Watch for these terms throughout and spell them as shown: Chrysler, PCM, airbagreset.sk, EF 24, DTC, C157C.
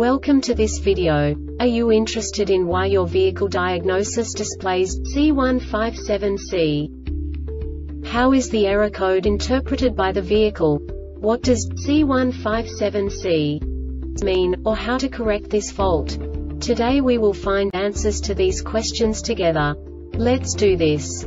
Welcome to this video. Are you interested in why your vehicle diagnosis displays C157C? How is the error code interpreted by the vehicle? What does C157C mean, or how to correct this fault? Today we will find answers to these questions together. Let's do this.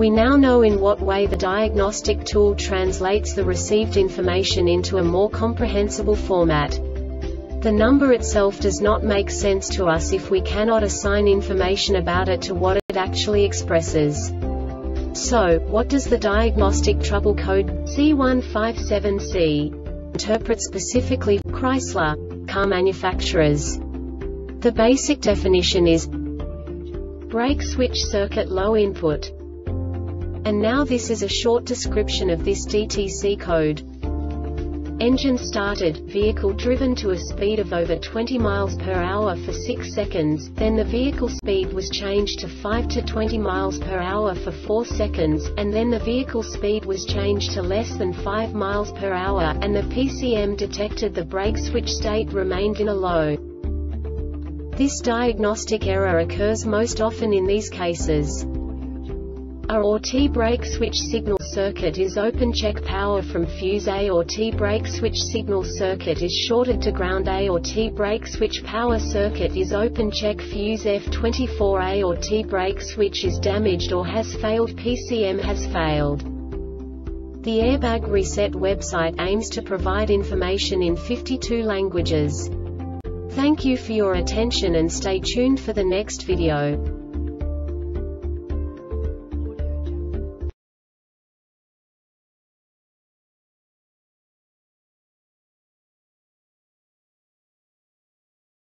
We now know in what way the diagnostic tool translates the received information into a more comprehensible format. The number itself does not make sense to us if we cannot assign information about it to what it actually expresses. So, what does the diagnostic trouble code C157C interpret specifically for Chrysler car manufacturers? The basic definition is brake switch circuit low input. And now this is a short description of this DTC code. Engine started, vehicle driven to a speed of over 20 miles per hour for 6 seconds, then the vehicle speed was changed to 5 to 20 miles per hour for 4 seconds, and then the vehicle speed was changed to less than 5 miles per hour, and the PCM detected the brake switch state remained in a low. This diagnostic error occurs most often in these cases. A or T brake switch signal circuit is open. Check power from fuse. A or T brake switch signal circuit is shorted to ground. A or T brake switch power circuit is open. Check fuse. EF 24. A or T brake switch is damaged or has failed. PCM has failed. The Airbag Reset website aims to provide information in 52 languages. Thank you for your attention and stay tuned for the next video.